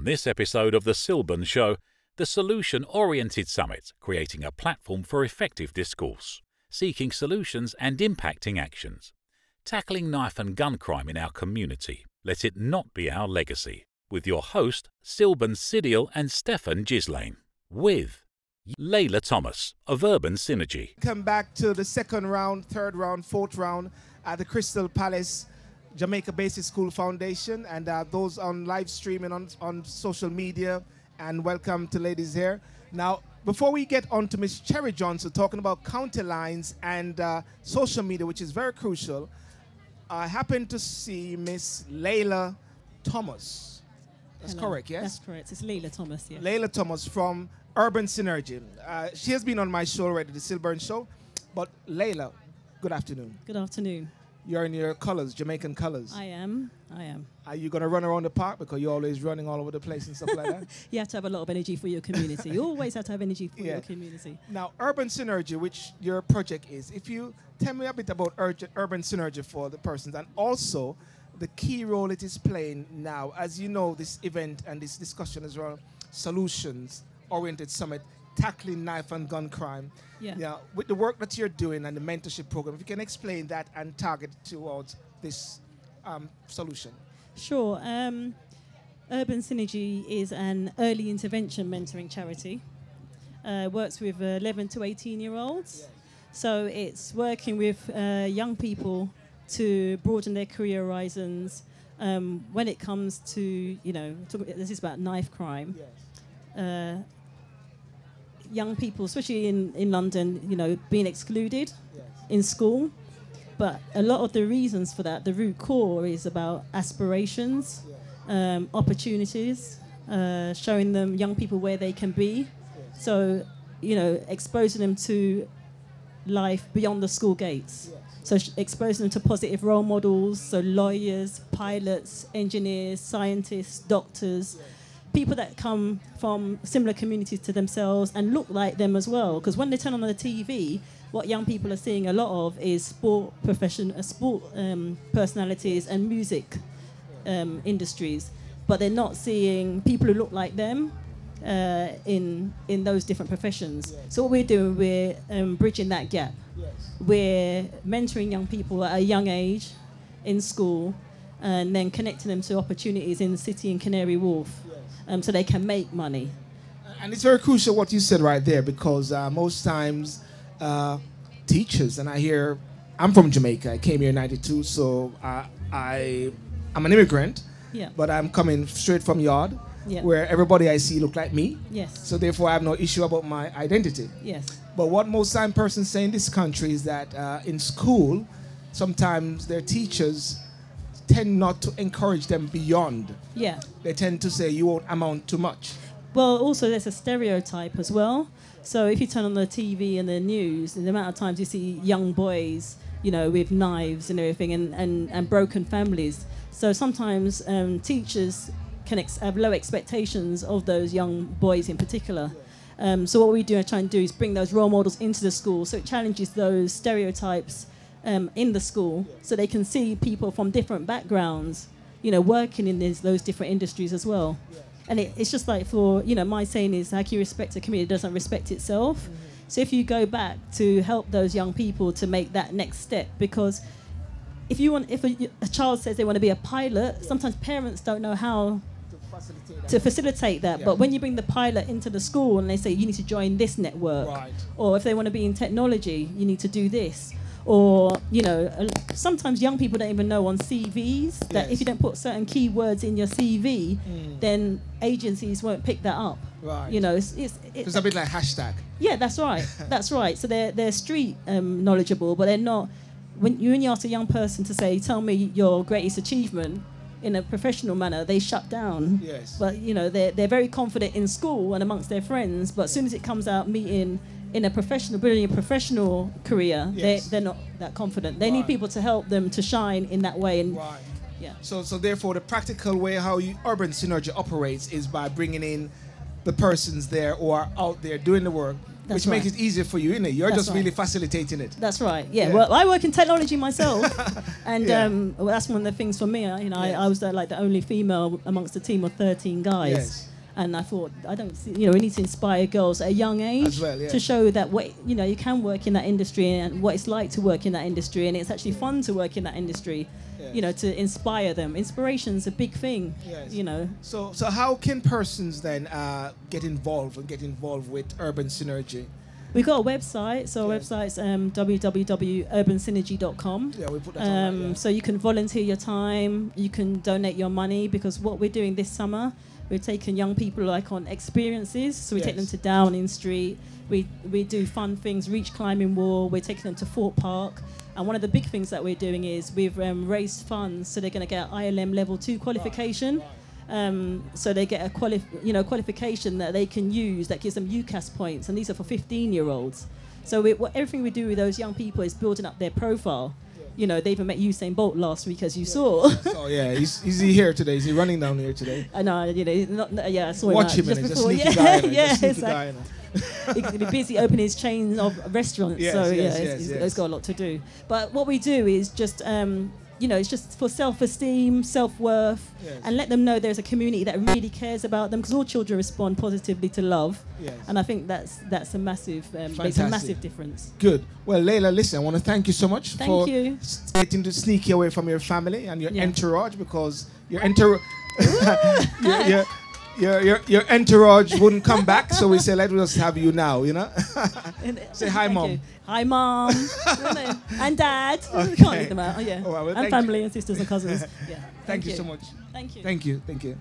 On this episode of The Sylbourne Show, the solution-oriented summit, creating a platform for effective discourse, seeking solutions and impacting actions, tackling knife and gun crime in our community. Let it not be our legacy. With your host, Sylbourne Sidial and Stefan Gislaine, with Leila Thomas of Urban Synergy. Come back to the second round, third round, fourth round at the Crystal Palace Jamaica Basic School Foundation, and those on live stream and on social media, and welcome to ladies here. Now, before we get on to Miss Cherry Johnson talking about county lines and social media, which is very crucial, I happened to see Miss Leila Thomas. That's correct, yes? That's correct. It's Leila Thomas, yes. Leila Thomas from Urban Synergy. She has been on my show already, The Sylbourne Show. But Leila, good afternoon. Good afternoon. You're in your colours, Jamaican colours. I am. Are you going to run around the park? Because you're always running all over the place and stuff like that. You have to have a lot of energy for your community. You always have to have energy for your community. Now, Urban Synergy, which your project is, if you tell me a bit about Urban Synergy for the persons, and also the key role it is playing now. As you know, this event and this discussion is around solutions-oriented summit, tackling knife and gun crime. Yeah. Now, with the work that you're doing and the mentorship program, if you can explain that and target towards this solution. Sure. Urban Synergy is an early intervention mentoring charity. Works with 11 to 18-year-olds. Yeah. So it's working with young people to broaden their career horizons when it comes to, you know, this is about knife crime. Yes. Young people, especially in London, you know, being excluded in school. But a lot of the reasons for that, the root core is about aspirations, opportunities, showing them, young people, where they can be. Yes. So, you know, exposing them to life beyond the school gates. Yes. So exposing them to positive role models, so lawyers, pilots, engineers, scientists, doctors, people that come from similar communities to themselves and look like them as well. Because when they turn on the TV, what young people are seeing a lot of is sport personalities and music industries. But they're not seeing people who look like them in those different professions. Yes. So what we're doing, we're bridging that gap. Yes. We're mentoring young people at a young age in school, and then connecting them to opportunities in the city and Canary Wharf, so they can make money. And it's very crucial what you said right there, because most times teachers, and I hear, I'm from Jamaica, I came here in '92, so I'm an immigrant, but I'm coming straight from Yard, where everybody I see look like me, so therefore I have no issue about my identity. Yes. But what most time persons say in this country is that in school, sometimes their teachers tend not to encourage them beyond. Yeah. They tend to say you won't amount to much. Well, also there's a stereotype as well. So if you turn on the TV and the news, and the amount of times you see young boys, you know, with knives and everything, and broken families. So sometimes teachers can have low expectations of those young boys in particular. So what we do and try and do is bring those role models into the school, so it challenges those stereotypes in the school, so they can see people from different backgrounds, you know, working in those different industries as well. Yeah. And it's just like, for, you know, my saying is, how can you respect a community that doesn't respect itself? So if you go back to help those young people to make that next step, because if a child says they want to be a pilot, sometimes parents don't know how to facilitate that, but when you bring the pilot into the school and they say you need to join this network, or if they want to be in technology, you need to do this, or, you know, sometimes young people don't even know on CVs that if you don't put certain keywords in your CV, then agencies won't pick that up. Right. You know, it's a bit like hashtag. Yeah, that's right. That's right. So they're street knowledgeable, but they're not. When you ask a young person to say, "Tell me your greatest achievement," in a professional manner, they shut down. Yes. But, you know, they're very confident in school and amongst their friends, but as soon as it comes out meeting in a professional, building a professional career, they're not that confident. They need people to help them to shine in that way. And So therefore, the practical way how Urban Synergy operates is by bringing in the persons there who are out there doing the work, That's which makes it easier for you, innit? You're just really facilitating it. That's right. Yeah. Yeah. Well, I work in technology myself, and well, that's one of the things for me. You know, I was like the only female amongst a team of 13 guys, and I thought I don't. See, you know, we need to inspire girls at a young age to show that what you know you can work in that industry and what it's like to work in that industry, and it's actually fun to work in that industry. Yes. You know, to inspire them. Inspiration's a big thing. You know. So, how can persons then get involved and get involved with Urban Synergy? We got a website. So our website's www.urbansynergy.com. Yeah, we put that on that, so you can volunteer your time. You can donate your money because what we're doing this summer, we're taking young people like on experiences. So we take them to Downing Street. We do fun things, reach climbing wall. We're taking them to Fort Park. And one of the big things that we're doing is we've raised funds, so they're going to get ILM level 2 qualification. Right. So they get a qualification that they can use that gives them UCAS points, and these are for 15-year-olds. So everything we do with those young people is building up their profile. You know, they even met Usain Bolt last week, as you saw. Oh yeah, is he here today? Is he running down here today? I know, you know, he's not, I saw him. Watch him, just before. He's a sneaky guy. He's busy opening his chain of restaurants. He's got a lot to do. But what we do is just. You know, it's just for self-esteem, self-worth, and let them know there's a community that really cares about them, because all children respond positively to love, and I think that's a massive, makes a massive difference. Good. Well, Leila, listen, I want to thank you so much for getting to sneak away from your family and your entourage, because your entourage, your entourage wouldn't come back, so we say, let us have you now, you know? Say hi, Mom. You. Hi, Mom. And Dad. Okay. We can't leave them out. Oh, yeah. Well, and family and sisters and cousins. Yeah. Thank you so much. Thank you. Thank you. Thank you.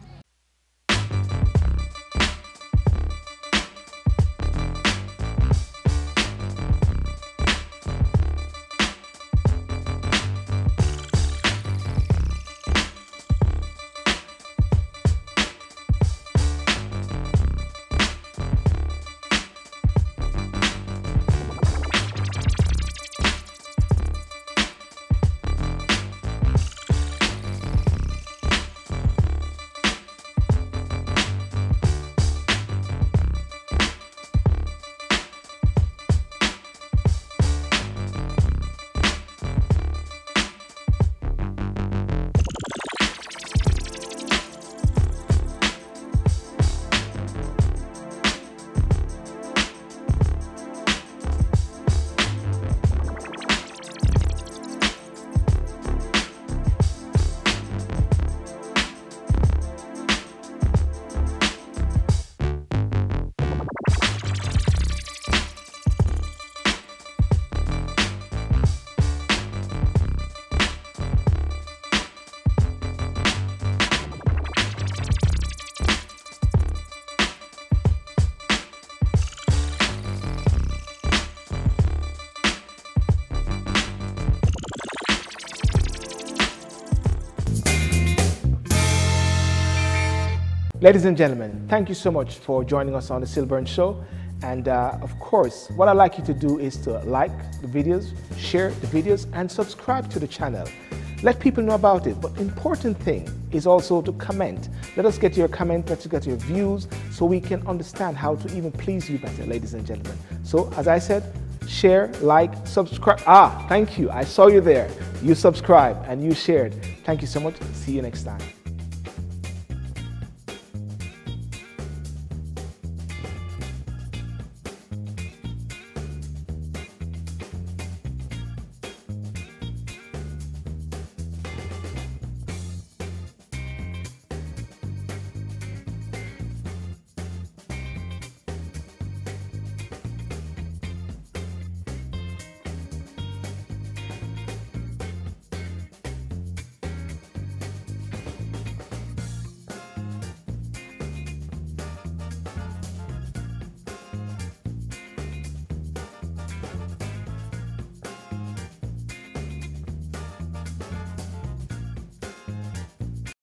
Ladies and gentlemen, thank you so much for joining us on the Sylbourne Show. And of course, what I'd like you to do is to like the videos, share the videos, and subscribe to the channel. Let people know about it. But important thing is also to comment. Let us get your comment, let us get your views, so we can understand how to even please you better, ladies and gentlemen. So as I said, share, like, subscribe. Ah, thank you. I saw you there. You subscribed and you shared. Thank you so much. See you next time.